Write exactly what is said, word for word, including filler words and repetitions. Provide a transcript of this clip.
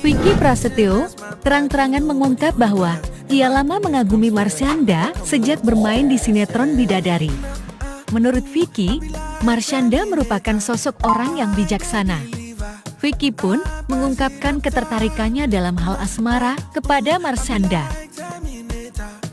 Vicky Prasetyo terang-terangan mengungkap bahwa ia lama mengagumi Marshanda sejak bermain di sinetron Bidadari. Menurut Vicky, Marshanda merupakan sosok orang yang bijaksana. Vicky pun mengungkapkan ketertarikannya dalam hal asmara kepada Marshanda.